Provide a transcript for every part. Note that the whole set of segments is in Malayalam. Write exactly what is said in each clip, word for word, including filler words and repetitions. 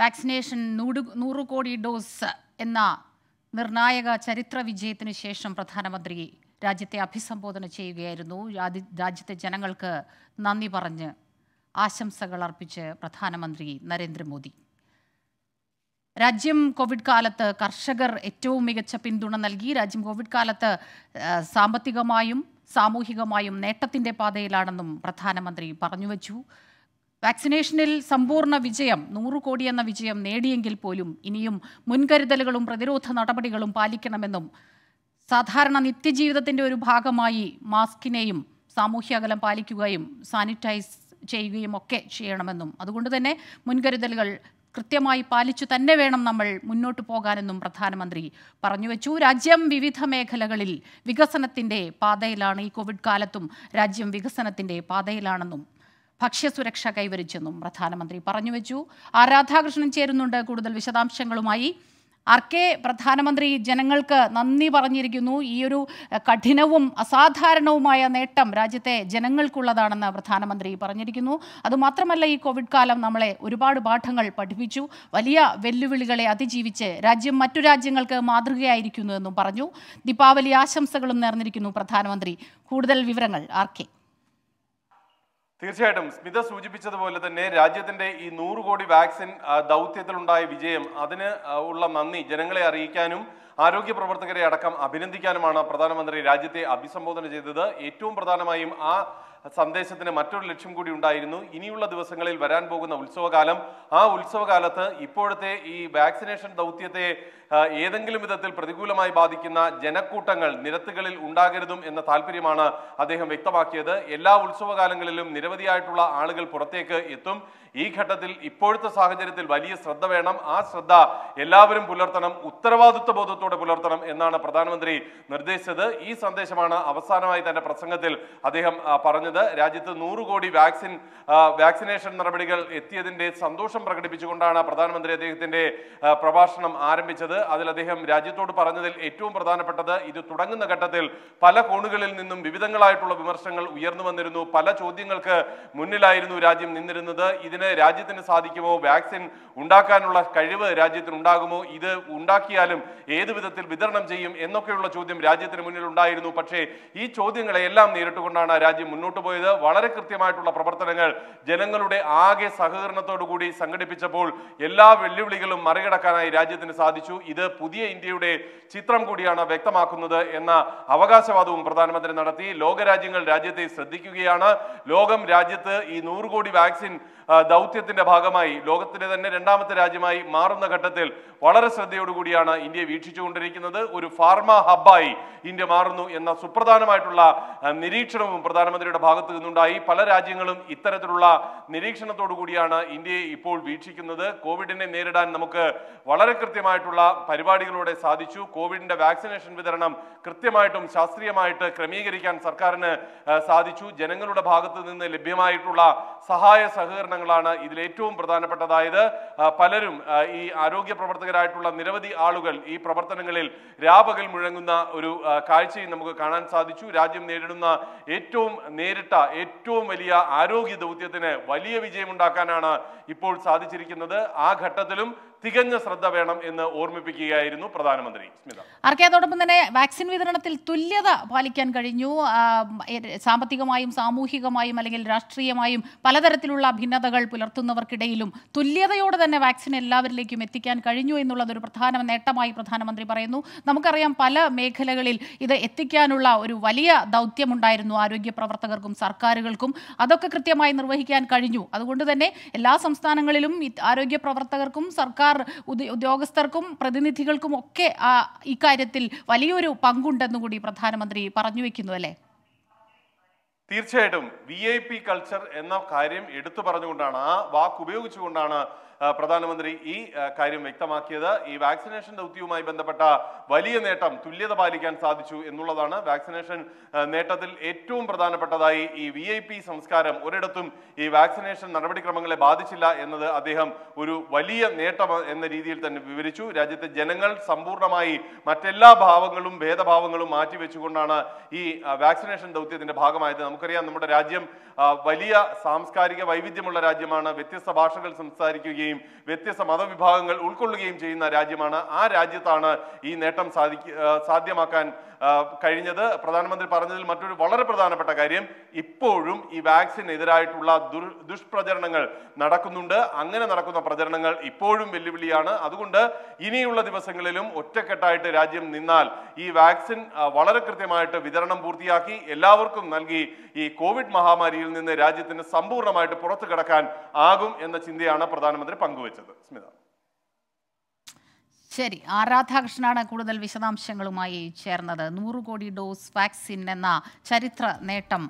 വാക്സിനേഷൻ നൂറ് കോടി ഡോസ് എന്ന നിർണായക ചരിത്ര വിജയത്തിന് ശേഷം പ്രധാനമന്ത്രി രാജ്യത്തെ അഭിസംബോധന ചെയ്യുകയായിരുന്നു. രാജ്യത്തെ ജനങ്ങൾക്ക് നന്ദി പറഞ്ഞ് ആശംസകൾ അർപ്പിച്ച് പ്രധാനമന്ത്രി നരേന്ദ്രമോദി. രാജ്യം കോവിഡ് കാലത്ത് കർഷകർ ഏറ്റവും മികച്ച പിന്തുണ നൽകി. രാജ്യം കോവിഡ് കാലത്ത് സാമ്പത്തികമായും സാമൂഹികമായും നേട്ടത്തിന്റെ പാതയിലാണെന്നും പ്രധാനമന്ത്രി പറഞ്ഞുവച്ചു. വാക്സിനേഷനിൽ സമ്പൂർണ്ണ വിജയം, നൂറ് കോടി എന്ന വിജയം നേടിയെങ്കിൽ പോലും ഇനിയും മുൻകരുതലുകളും പ്രതിരോധ നടപടികളും പാലിക്കണമെന്നും സാധാരണ നിത്യജീവിതത്തിന്റെ ഒരു ഭാഗമായി മാസ്കിനെയും സാമൂഹ്യ അകലം പാലിക്കുകയും സാനിറ്റൈസ് ചെയ്യുകയും ഒക്കെ ചെയ്യണമെന്നും അതുകൊണ്ട് തന്നെ മുൻകരുതലുകൾ കൃത്യമായി പാലിച്ചു തന്നെ വേണം നമ്മൾ മുന്നോട്ട് പോകാനെന്നും പ്രധാനമന്ത്രി പറഞ്ഞുവെച്ചു. രാജ്യം വിവിധ മേഖലകളിൽ വികസനത്തിന്റെ പാതയിലാണ്. ഈ കോവിഡ് കാലത്തും രാജ്യം വികസനത്തിന്റെ പാതയിലാണെന്നും ഭക്ഷ്യസുരക്ഷ കൈവരിച്ചെന്നും പ്രധാനമന്ത്രി പറഞ്ഞുവെച്ചു. ആർ രാധാകൃഷ്ണൻ ചേരുന്നുണ്ട് കൂടുതൽ വിശദാംശങ്ങളുമായി. ആർ കെ, പ്രധാനമന്ത്രി ജനങ്ങൾക്ക് നന്ദി പറഞ്ഞിരിക്കുന്നു. ഈയൊരു കഠിനവും അസാധാരണവുമായ നേട്ടം രാജ്യത്തെ ജനങ്ങൾക്കുള്ളതാണെന്ന് പ്രധാനമന്ത്രി പറഞ്ഞിരിക്കുന്നു. അതുമാത്രമല്ല, ഈ കോവിഡ് കാലം നമ്മളെ ഒരുപാട് പാഠങ്ങൾ പഠിപ്പിച്ചു. വലിയ വെല്ലുവിളികളെ അതിജീവിച്ച് രാജ്യം മറ്റു രാജ്യങ്ങൾക്ക് മാതൃകയായിരിക്കുന്നു എന്നും പറഞ്ഞു. ദീപാവലി ആശംസകളും നേർന്നിരിക്കുന്നു പ്രധാനമന്ത്രി. കൂടുതൽ വിവരങ്ങൾ ആർ കെ. തീർച്ചയായിട്ടും സ്മിത സൂചിപ്പിച്ചതുപോലെ തന്നെ രാജ്യത്തിന്റെ ഈ നൂറ് കോടി വാക്സിൻ ദൗത്യത്തിലുണ്ടായ വിജയം, അതിന് ഉള്ള നന്ദി ജനങ്ങളെ അറിയിക്കാനും ആരോഗ്യ പ്രവർത്തകരെ അടക്കം അഭിനന്ദിക്കാനുമാണ് പ്രധാനമന്ത്രി രാജ്യത്തെ അഭിസംബോധന ചെയ്തത്. ഏറ്റവും പ്രധാനമായും ആ സന്ദേശത്തിന് മറ്റൊരു ലക്ഷ്യം കൂടി ഉണ്ടായിരുന്നു. ഇനിയുള്ള ദിവസങ്ങളിൽ വരാൻ പോകുന്ന ഉത്സവകാലം, ആ ഉത്സവകാലത്ത് ഇപ്പോഴത്തെ ഈ വാക്സിനേഷൻ ദൗത്യത്തെ ഏതെങ്കിലും വിധത്തിൽ പ്രതികൂലമായി ബാധിക്കുന്ന ജനക്കൂട്ടങ്ങൾ നിരത്തുകളിൽ ഉണ്ടാകരുതും എന്ന താല്പര്യമാണ് അദ്ദേഹം വ്യക്തമാക്കിയത്. എല്ലാ ഉത്സവകാലങ്ങളിലും നിരവധിയായിട്ടുള്ള ആളുകൾ പുറത്തേക്ക് എത്തും. ഈ ഘട്ടത്തിൽ ഇപ്പോഴത്തെ സാഹചര്യത്തിൽ വലിയ ശ്രദ്ധ വേണം. ആ ശ്രദ്ധ എല്ലാവരും പുലർത്തണം, ഉത്തരവാദിത്വ ബോധത്തോടെ പുലർത്തണം എന്നാണ് പ്രധാനമന്ത്രി നിർദ്ദേശിച്ചത്. ഈ സന്ദേശമാണ് അവസാനമായി തന്റെ പ്രസംഗത്തിൽ അദ്ദേഹം പറഞ്ഞത്. രാജ്യത്ത് നൂറ് കോടി വാക്സിൻ വാക്സിനേഷൻ നടപടികൾ എത്തിയതിന്റെ സന്തോഷം പ്രകടിപ്പിച്ചുകൊണ്ടാണ് പ്രധാനമന്ത്രി അദ്ദേഹത്തിന്റെ പ്രഭാഷണം ആരംഭിച്ചത്. അതിൽ അദ്ദേഹം രാജ്യത്തോട് പറഞ്ഞതിൽ ഏറ്റവും പ്രധാനപ്പെട്ടത്, ഇത് തുടങ്ങുന്ന ഘട്ടത്തിൽ പല കോണുകളിൽ നിന്നും വിവിധങ്ങളായിട്ടുള്ള വിമർശനങ്ങൾ ഉയർന്നു വന്നിരുന്നു. പല ചോദ്യങ്ങൾക്ക് മുന്നിലായിരുന്നു രാജ്യം നിന്നിരുന്നത്. ഇതിന് രാജ്യത്തിന് സാധിക്കുമോ? വാക്സിൻ ഉണ്ടാക്കാനുള്ള കഴിവ് രാജ്യത്തിന് ഉണ്ടാകുമോ? ഇത് ഉണ്ടാക്കിയാലും ഏത് വിധത്തിൽ വിതരണം ചെയ്യും എന്നൊക്കെയുള്ള ചോദ്യം രാജ്യത്തിന് മുന്നിൽ ഉണ്ടായിരുന്നു. പക്ഷേ ഈ ചോദ്യങ്ങളെല്ലാം നേരിട്ടുകൊണ്ടാണ് രാജ്യം മുന്നോട്ട് പോയത്. വളരെ കൃത്യമായിട്ടുള്ള പ്രവർത്തനങ്ങൾ ജനങ്ങളുടെ ആകെ സഹകരണത്തോടു കൂടി സംഘടിപ്പിച്ചപ്പോൾ എല്ലാ വെല്ലുവിളികളും മറികടക്കാനായി രാജ്യത്തിന് സാധിച്ചു. ഇത് പുതിയ ഇന്ത്യയുടെ ചിത്രം കൂടിയാണ് വ്യക്തമാക്കുന്നത് എന്ന അവകാശവാദവും പ്രധാനമന്ത്രി നടത്തി. ലോകരാജ്യങ്ങൾ രാജ്യത്തെ ശ്രദ്ധിക്കുകയാണ്. ലോകം രാജ്യത്ത് ഈ നൂറ് കോടി വാക്സിൻ ദൗത്യത്തിന്റെ ഭാഗമായി ലോകത്തിലെ തന്നെ രണ്ടാമത്തെ രാജ്യമായി മാറുന്ന ഘട്ടത്തിൽ വളരെ ശ്രദ്ധയോടുകൂടിയാണ് ഇന്ത്യയെ വീക്ഷിച്ചുകൊണ്ടിരിക്കുന്നത്. ഒരു ഫാർമ ഹബ്ബായി ഇന്ത്യ മാറുന്നു എന്ന സുപ്രധാനമായിട്ടുള്ള നിരീക്ഷണവും പ്രധാനമന്ത്രിയുടെ ഭാഗത്തു നിന്നുണ്ടായി. പല രാജ്യങ്ങളും ഇത്തരത്തിലുള്ള നിരീക്ഷണത്തോടു കൂടിയാണ് ഇന്ത്യയെ ഇപ്പോൾ വീക്ഷിക്കുന്നത്. കോവിഡിനെ നേരിടാൻ നമുക്ക് വളരെ കൃത്യമായിട്ടുള്ള പരിപാടികളോടെ സാധിച്ചു. കോവിഡിന്റെ വാക്സിനേഷൻ വിതരണം കൃത്യമായിട്ടും ശാസ്ത്രീയമായിട്ട് ക്രമീകരിക്കാൻ സർക്കാരിന് സാധിച്ചു. ജനങ്ങളുടെ ഭാഗത്തു നിന്ന് ലഭ്യമായിട്ടുള്ള സഹായ സഹകരണം ാണ് ഇതിൽ ഏറ്റവും പ്രധാനപ്പെട്ടതായത്. പലരും ഈ ആരോഗ്യ പ്രവർത്തകരായിട്ടുള്ള നിരവധി ആളുകൾ ഈ പ്രവർത്തനങ്ങളിൽ രാപകൽ മുഴങ്ങുന്ന ഒരു കാഴ്ചയും നമുക്ക് കാണാൻ സാധിച്ചു. രാജ്യം നേരിടുന്ന ഏറ്റവും നേരിട്ട ഏറ്റവും വലിയ ആരോഗ്യ ദൗത്യത്തിന് വലിയ വിജയമുണ്ടാക്കാനാണ് ഇപ്പോൾ സാധിച്ചിരിക്കുന്നത്. ആ ഘട്ടത്തിലും തികഞ്ഞ ശ്രദ്ധ വേണം എന്ന് ഓർമ്മിപ്പിക്കുകയായിരുന്നു പ്രധാനമന്ത്രി. ആർ കെ, അതോടൊപ്പം തന്നെ വാക്സിൻ വിതരണത്തിൽ തുല്യത പാലിക്കാൻ കഴിഞ്ഞു. സാമ്പത്തികമായും സാമൂഹികമായും അല്ലെങ്കിൽ രാഷ്ട്രീയമായും പലതരത്തിലുള്ള ഭിന്നതകൾ പുലർത്തുന്നവർക്കിടയിലും തുല്യതയോടെ തന്നെ വാക്സിൻ എല്ലാവരിലേക്കും എത്തിക്കാൻ കഴിഞ്ഞു എന്നുള്ളത് ഒരു പ്രധാന നേട്ടമായി പ്രധാനമന്ത്രി പറയുന്നു. നമുക്കറിയാം, പല മേഖലകളിൽ ഇത് എത്തിക്കാനുള്ള ഒരു വലിയ ദൗത്യമുണ്ടായിരുന്നു ആരോഗ്യ പ്രവർത്തകർക്കും സർക്കാരുകൾക്കും. അതൊക്കെ കൃത്യമായി നിർവഹിക്കാൻ കഴിഞ്ഞു. അതുകൊണ്ട് തന്നെ എല്ലാ സംസ്ഥാനങ്ങളിലും ആരോഗ്യ പ്രവർത്തകർക്കും സർക്കാർ ഉദ്യോഗസ്ഥർക്കും പ്രതിനിധികൾക്കും ഒക്കെ ഇക്കാര്യത്തിൽ വലിയൊരു പങ്കുണ്ടെന്ന് കൂടി പ്രധാനമന്ത്രി പറഞ്ഞു വെക്കുന്നു അല്ലേ? തീർച്ചയായിട്ടും വി ഐ പി കൾച്ചർ എന്ന കാര്യം എടുത്തു പറഞ്ഞുകൊണ്ടാണ്, ആ വാക്ക് ഉപയോഗിച്ചുകൊണ്ടാണ് പ്രധാനമന്ത്രി ഈ കാര്യം വ്യക്തമാക്കിയത്. ഈ വാക്സിനേഷൻ ദൗത്യവുമായി ബന്ധപ്പെട്ട വലിയ നേട്ടം തുല്യത പാലിക്കാൻ സാധിച്ചു എന്നുള്ളതാണ്. വാക്സിനേഷൻ നേട്ടത്തിൽ ഏറ്റവും പ്രധാനപ്പെട്ടതായി ഈ വി ഐ പി സംസ്കാരം ഒരിടത്തും ഈ വാക്സിനേഷൻ നടപടിക്രമങ്ങളെ ബാധിച്ചില്ല എന്നത് അദ്ദേഹം ഒരു വലിയ നേട്ടം എന്ന രീതിയിൽ തന്നെ വിവരിച്ചു. രാജ്യത്തെ ജനങ്ങൾ സമ്പൂർണമായി മറ്റെല്ലാ ഭാവങ്ങളും ഭേദഭാവങ്ങളും മാറ്റിവെച്ചുകൊണ്ടാണ് ഈ വാക്സിനേഷൻ ദൗത്യത്തിന്റെ ഭാഗമായത് നമുക്ക് നമുക്കറിയാം നമ്മുടെ രാജ്യം വലിയ സാംസ്കാരിക വൈവിധ്യമുള്ള രാജ്യമാണ്. വ്യത്യസ്ത ഭാഷകൾ സംസാരിക്കുകയും വ്യത്യസ്ത മതവിഭാഗങ്ങൾ ഉൾക്കൊള്ളുകയും ചെയ്യുന്ന രാജ്യമാണ്. ആ രാജ്യത്താണ് ഈ നേട്ടം സാധ്യമാക്കാൻ കഴിഞ്ഞത്. പ്രധാനമന്ത്രി പറഞ്ഞതിൽ മറ്റൊരു വളരെ പ്രധാനപ്പെട്ട കാര്യം, ഇപ്പോഴും ഈ വാക്സിനെതിരായിട്ടുള്ള ദുഷ്പ്രചരണങ്ങൾ നടക്കുന്നുണ്ട്. അങ്ങനെ നടക്കുന്ന പ്രചരണങ്ങൾ ഇപ്പോഴും വെല്ലുവിളിയാണ്. അതുകൊണ്ട് ഇനിയുള്ള ദിവസങ്ങളിലും ഒറ്റക്കെട്ടായിട്ട് രാജ്യം നിന്നാൽ ഈ വാക്സിൻ വളരെ കൃത്യമായിട്ട് വിതരണം പൂർത്തിയാക്കി എല്ലാവർക്കും നൽകി ഈ കോവിഡ് മഹാമാരിയിൽ നിന്ന് രാജ്യത്തിന് സമ്പൂർണ്ണമായിട്ട് പുറത്തു കടക്കാൻ ആകും എന്ന ചിന്തയാണ് പ്രധാനമന്ത്രി പങ്കുവച്ചത്. സ്മിത. ശരി, ആർ രാധാകൃഷ്ണനാണ് കൂടുതൽ വിശദാംശങ്ങളുമായി ചേർന്നത്. നൂറ് കോടി ഡോസ് വാക്സിൻ എന്ന ചരിത്ര നേട്ടം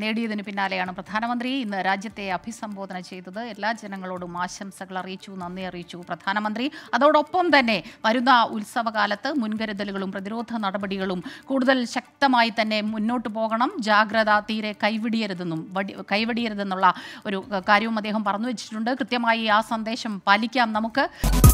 നേടിയതിന് പിന്നാലെയാണ് പ്രധാനമന്ത്രി ഇന്ന് രാജ്യത്തെ അഭിസംബോധന ചെയ്തത്. എല്ലാ ജനങ്ങളോടും ആശംസകൾ അറിയിച്ചു, നന്ദി അറിയിച്ചു പ്രധാനമന്ത്രി. അതോടൊപ്പം തന്നെ വരുന്ന ഉത്സവകാലത്ത് മുൻകരുതലുകളും പ്രതിരോധ നടപടികളും കൂടുതൽ ശക്തമായി തന്നെ മുന്നോട്ട് പോകണം, ജാഗ്രത തീരെ കൈവിടിയരുതെന്നും കൈവടിയരുതെന്നുള്ള ഒരു കാര്യവും അദ്ദേഹം പറഞ്ഞു വെച്ചിട്ടുണ്ട്. കൃത്യമായി ആ സന്ദേശം പാലിക്കാം നമുക്ക്.